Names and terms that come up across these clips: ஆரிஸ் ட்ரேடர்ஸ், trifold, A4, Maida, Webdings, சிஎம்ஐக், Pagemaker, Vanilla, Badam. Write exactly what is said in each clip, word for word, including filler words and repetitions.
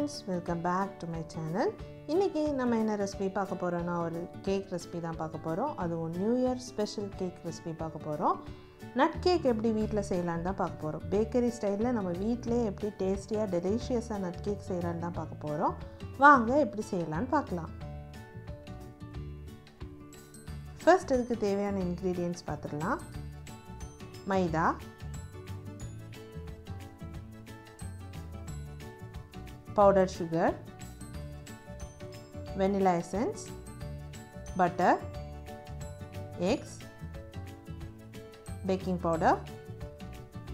Friends, welcome back to my channel. இன்றைக்கி நம்ம என்ன ரெசிபி பார்க்க போகிறோன்னா ஒரு கேக் ரெசிபி தான் பார்க்க போகிறோம். அதுவும் new year special cake recipe பார்க்க போகிறோம். நட் கேக் எப்படி வீட்டில் செய்யலான்னு தான் பார்க்க போகிறோம். பேக்கரி ஸ்டைலில் நம்ம வீட்டிலே எப்படி டேஸ்டியாக டெலிஷியஸாக நட் கேக் செய்யலான்னு தான் பார்க்க போகிறோம். வாங்க எப்படி செய்யலான்னு பார்க்கலாம். ஃபர்ஸ்ட் இதுக்கு தேவையான இன்க்ரீடியன்ட்ஸ் பார்த்துடலாம். மைதா, powdered sugar, vanilla essence, butter, eggs, baking powder,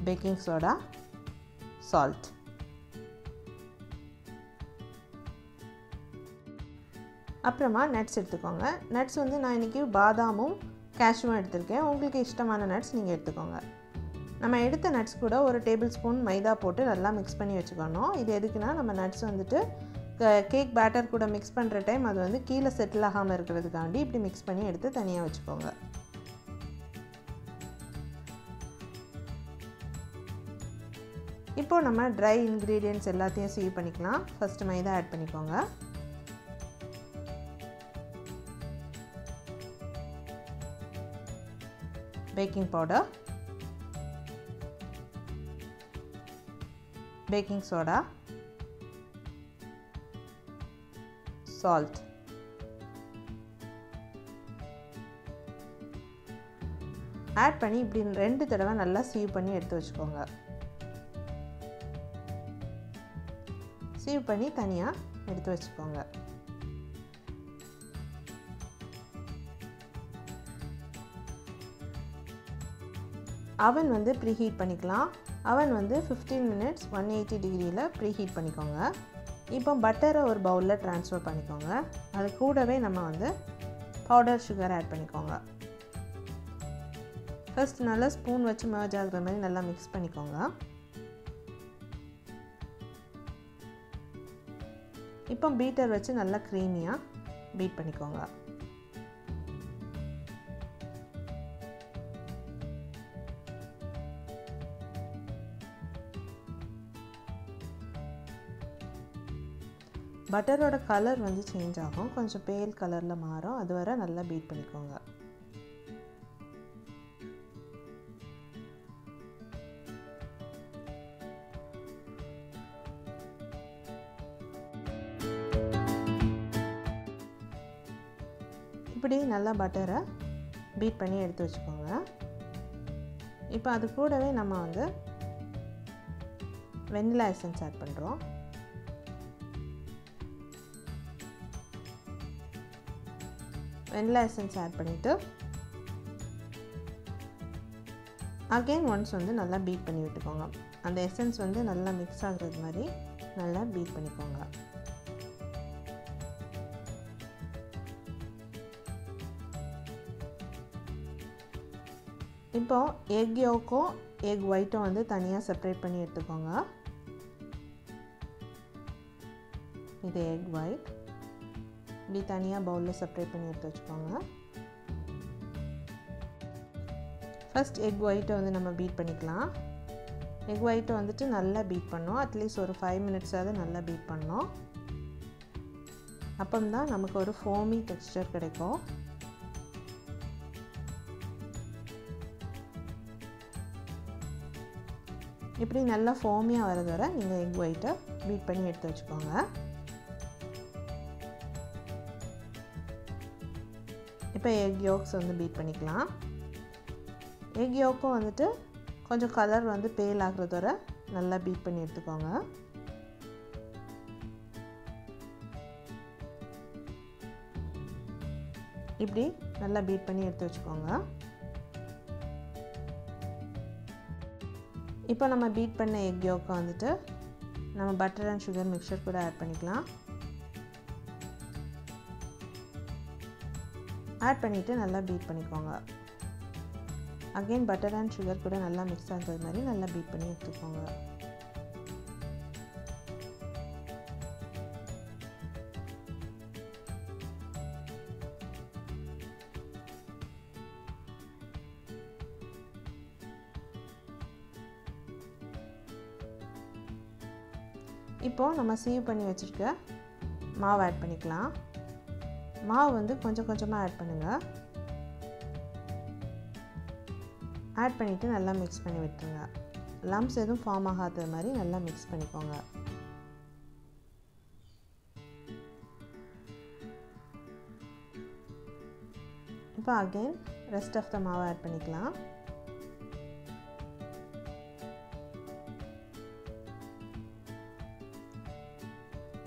baking soda, salt. அப்புறமா நட்ஸ் எடுத்துக்கோங்க. நட்ஸ் வந்து நான் இன்றைக்கி பாதாமும் கேஷ்யூவும் எடுத்துருக்கேன். உங்களுக்கு இஷ்டமான நட்ஸ் நீங்கள் எடுத்துக்கோங்க. நம்ம எடுத்த நட்ஸ் கூட ஒரு டேபிள் ஸ்பூன் மைதா போட்டு நல்லா மிக்ஸ் பண்ணி வச்சுக்கணும். இது எதுக்குன்னா நம்ம நட்ஸ் வந்துட்டு கேக் பேட்டர் கூட மிக்ஸ் பண்ணுற டைம் அது வந்து கீழே செட்டில் ஆகாமல் இருக்கிறதுக்காண்டி இப்படி மிக்ஸ் பண்ணி எடுத்து தனியாக வச்சுக்கோங்க. இப்போது நம்ம ட்ரை இன்க்ரீடியன்ட்ஸ் எல்லாத்தையும் சீவ் பண்ணிக்கலாம். ஃபஸ்ட்டு மைதா ஆட் பண்ணிக்கோங்க. Baking powder, baking soda, salt. Add பண்ணி இப்படி ரெண்டு தடவை நல்லா சீவ் பண்ணி எடுத்து வச்சுக்கோங்க. சீவ் பண்ணி தனியாக எடுத்து வச்சுக்கோங்க. அவன் வந்து ப்ரீஹீட் பண்ணிக்கலாம். அவன் வந்து ஃபிஃப்டீன் மினிட்ஸ் ஒன் எயிட்டி டிகிரியில் ப்ரீஹீட் பண்ணிக்கோங்க. இப்போ பட்டரை ஒரு பவுலில் ட்ரான்ஸ்ஃபர் பண்ணிக்கோங்க. அது கூடவே நம்ம வந்து பவுடர் சுகர் ஆட் பண்ணிக்கோங்க. ஃபர்ஸ்ட் நல்லா ஸ்பூன் வச்சு மர்ஜ் ஆகிற மாதிரி நல்லா மிக்ஸ் பண்ணிக்கோங்க. இப்போ பீட்டர் வச்சு நல்லா க்ரீமியாக பீட் பண்ணிக்கோங்க. பட்டரோட கலர் வந்து சேஞ்ச் ஆகும், கொஞ்சம் பேல் கலரில் மாறும். அது வரை நல்லா பீட் பண்ணிக்கோங்க. இப்படி நல்லா பட்டரை பீட் பண்ணி எடுத்து வச்சுக்கோங்க. இப்போ அது கூடவே நம்ம வந்து வெண்ணிலா எசன்ஸ் ஆட் பண்ணுறோம். வெண்ணிலா எசன்ஸ் ஆட் பண்ணிவிட்டு அகெயின் ஒன்ஸ் வந்து நல்லா பீட் பண்ணி விட்டுக்கோங்க. அந்த எசன்ஸ் வந்து நல்லா மிக்ஸ் ஆகுறது மாதிரி நல்லா பீட் பண்ணிக்கோங்க. இப்போது எக் யோக்கும் எக் ஒயிட்டும் வந்து தனியாக செப்பரேட் பண்ணி எடுத்துக்கோங்க. இது எக் ஒயிட், இப்படி தனியாக பவுலில் செப்பரேட் பண்ணி எடுத்து வச்சுக்கோங்க. ஃபஸ்ட் எக் ஒயிட்டை வந்து நம்ம பீட் பண்ணிக்கலாம். எக் ஒயிட்டை வந்துட்டு நல்லா பீட் பண்ணோம். அட்லீஸ்ட் ஒரு ஃபைவ் மினிட்ஸாவது நல்லா பீட் பண்ணோம். அப்போ தான் நமக்கு ஒரு ஃபோமி டெக்ஸ்சர் கிடைக்கும். இப்படி நல்லா ஃபோமியாக வரது வரை நீங்கள் எக் ஒயிட்டை பீட் பண்ணி எடுத்து வச்சுக்கோங்க. இப்போ எக் யோக்ஸ் வந்து பீட் பண்ணிக்கலாம். எக் யோக்கும் வந்துட்டு கொஞ்சம் கலர் வந்து பேல் ஆகிறதோட நல்லா பீட் பண்ணி எடுத்துக்கோங்க. இப்படி நல்லா பீட் பண்ணி எடுத்து வச்சுக்கோங்க. இப்போ நம்ம பீட் பண்ண எக் யோக்கை வந்துட்டு நம்ம பட்டர் அண்ட் சுகர் மிக்சர் கூட ஆட் பண்ணிக்கலாம். ஆட் பண்ணிவிட்டு நல்லா பீட் பண்ணிக்கோங்க. அகெயின் பட்டர் அண்ட் சுகர் கூட நல்லா மிக்ஸ் ஆகிறது மாதிரி நல்லா பீட் பண்ணி எடுத்துக்கோங்க. இப்போ நம்ம சீவ் பண்ணி வச்சிருக்க மாவு ஆட் பண்ணிக்கலாம். மாவு வந்து கொஞ்சம் கொஞ்சமாக ஆட் பண்ணுங்க. ஆட் பண்ணிட்டு நல்லா மிக்ஸ் பண்ணி விட்டுருங்க. லம்ப்ஸ் எதுவும் ஃபார்ம் ஆகாத மாதிரி நல்லா மிக்ஸ் பண்ணிக்கோங்க. இப்போ அகெயின் ரெஸ்ட் ஆஃப் த மாவை ஆட் பண்ணிக்கலாம்.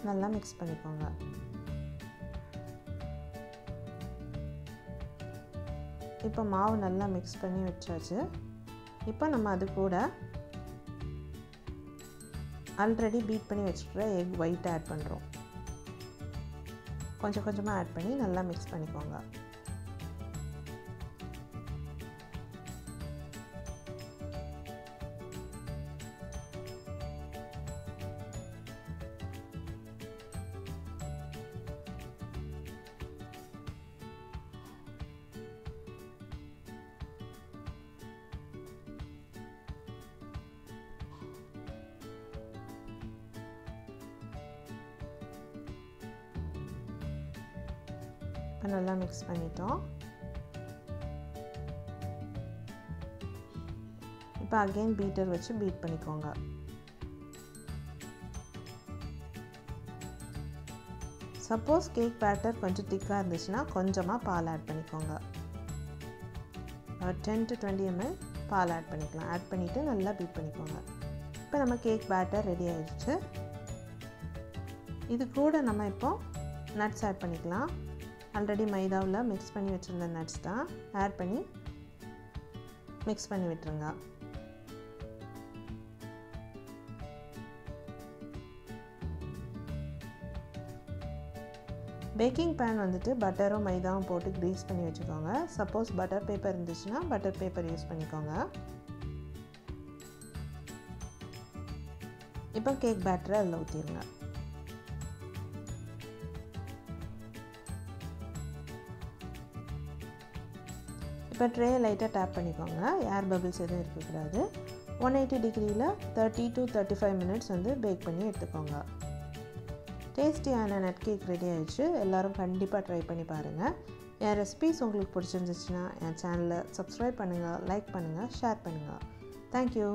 நல்லா மிக்ஸ் பண்ணிக்கோங்க. இப்போ மாவு நல்லா மிக்ஸ் பண்ணி வச்சாச்சு. இப்போ நம்ம அது கூட ஆல்ரெடி பீட் பண்ணி வச்சுக்கிற எக் ஒயிட் ஆட் பண்ணுறோம். கொஞ்சம் கொஞ்சமாக ஆட் பண்ணி நல்லா மிக்ஸ் பண்ணிக்கோங்க. இப்போ நல்லா மிக்ஸ் பண்ணிட்டோம். இப்போ அகெயின் பீட்டர் வச்சு பீட் பண்ணிக்கோங்க. சப்போஸ் கேக் பேட்டர் கொஞ்சம் திக்காக இருந்துச்சுன்னா கொஞ்சமாக பால் ஆட் பண்ணிக்கோங்க. டென் டு டுவெண்ட்டி எம்எல் பால் ஆட் பண்ணிக்கலாம். ஆட் பண்ணிவிட்டு நல்லா பீட் பண்ணிக்கோங்க. இப்போ நம்ம கேக் பேட்டர் ரெடி ஆகிடுச்சு. இது கூட நம்ம இப்போ நட்ஸ் ஆட் பண்ணிக்கலாம். ஆல்ரெடி மைதாவில் மிக்ஸ் பண்ணி வச்சுருந்த நட்ஸ் தான் ஆட் பண்ணி மிக்ஸ் பண்ணி விட்டுருங்க. பேக்கிங் பேன் வந்துட்டு பட்டரும் மைதாவும் போட்டு க்ரீஸ் பண்ணி வச்சுக்கோங்க. சப்போஸ் பட்டர் பேப்பர் இருந்துச்சுன்னா பட்டர் பேப்பர் யூஸ் பண்ணிக்கோங்க. இப்போ கேக் பேட்டரை அதில் ஊற்றிடுங்க. இப்போ ட்ரே லைட்டாக டேப் பண்ணிக்கோங்க. ஏர் பபிள்ஸ் எதுவும் இருக்கக்கூடாது. ஒன் எயிட்டி டிகிரியில் thirty to thirty five minutes வந்து பேக் பண்ணி எடுத்துக்கோங்க. டேஸ்டியான நட் கேக் ரெடி ஆகிடுச்சு. எல்லோரும் கண்டிப்பாக ட்ரை பண்ணி பாருங்கள். என் ரெசிபீஸ் உங்களுக்கு பிடிச்சிருந்துச்சுன்னா என் சேனலை சப்ஸ்கிரைப் பண்ணுங்கள், லைக் பண்ணுங்கள், ஷேர் பண்ணுங்கள். தேங்க்யூ.